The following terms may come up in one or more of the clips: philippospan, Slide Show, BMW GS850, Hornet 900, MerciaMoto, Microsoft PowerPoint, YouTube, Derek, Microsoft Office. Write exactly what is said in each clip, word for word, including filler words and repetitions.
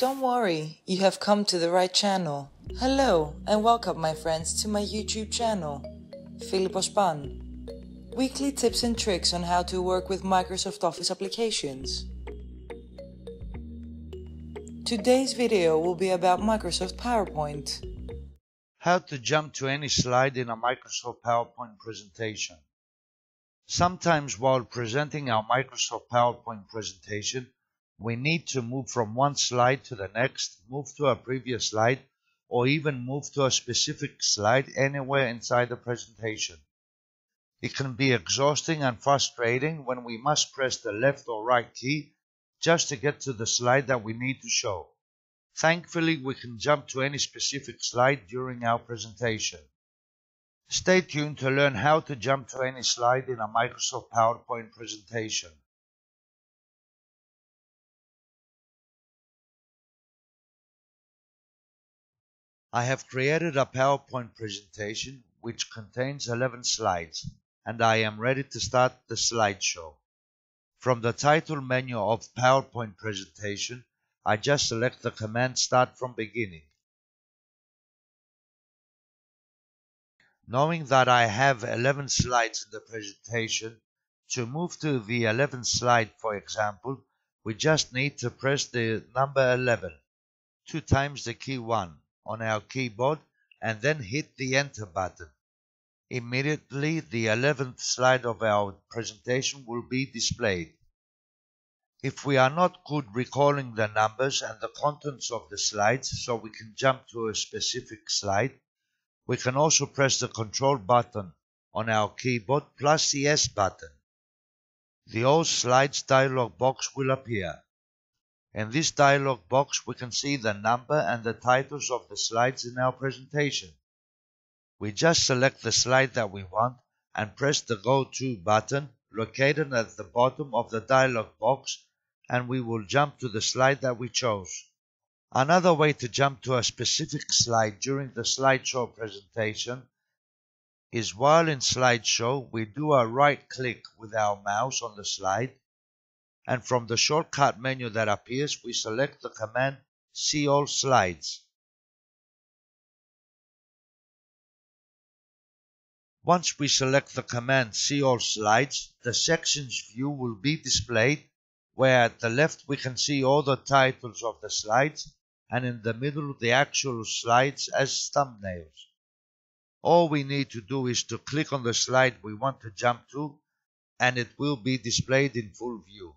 Don't worry, you have come to the right channel. Hello and welcome, my friends, to my YouTube channel, philippospan. Weekly tips and tricks on how to work with Microsoft Office applications. Today's video will be about Microsoft PowerPoint. How to jump to any slide in a Microsoft PowerPoint presentation. Sometimes while presenting our Microsoft PowerPoint presentation, we need to move from one slide to the next, move to a previous slide, or even move to a specific slide anywhere inside the presentation. It can be exhausting and frustrating when we must press the left or right key just to get to the slide that we need to show. Thankfully, we can jump to any specific slide during our presentation. Stay tuned to learn how to jump to any slide in a Microsoft PowerPoint presentation. I have created a PowerPoint presentation which contains eleven slides, and I am ready to start the slideshow. From the title menu of PowerPoint presentation, I just select the command Start from Beginning. Knowing that I have eleven slides in the presentation, to move to the eleventh slide, for example, we just need to press the number eleven, two times the key one. On our keyboard, and then hit the enter button. Immediately the eleventh slide of our presentation will be displayed. If we are not good recalling the numbers and the contents of the slides so we can jump to a specific slide, we can also press the control button on our keyboard plus the S button. The All Slides dialog box will appear. In this dialog box, we can see the number and the titles of the slides in our presentation. We just select the slide that we want and press the Go To button located at the bottom of the dialog box, and we will jump to the slide that we chose. Another way to jump to a specific slide during the slideshow presentation is while in slideshow, we do a right click with our mouse on the slide, and from the shortcut menu that appears, we select the command See All Slides. Once we select the command See All Slides, the Sections view will be displayed, where at the left we can see all the titles of the slides, and in the middle the actual slides as thumbnails. All we need to do is to click on the slide we want to jump to, and it will be displayed in full view.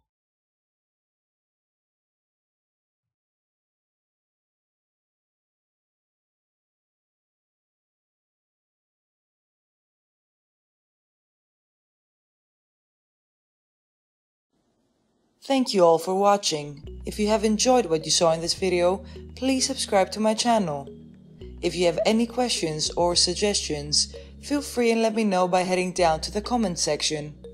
Thank you all for watching. If you have enjoyed what you saw in this video, please subscribe to my channel. If you have any questions or suggestions, feel free and let me know by heading down to the comment section.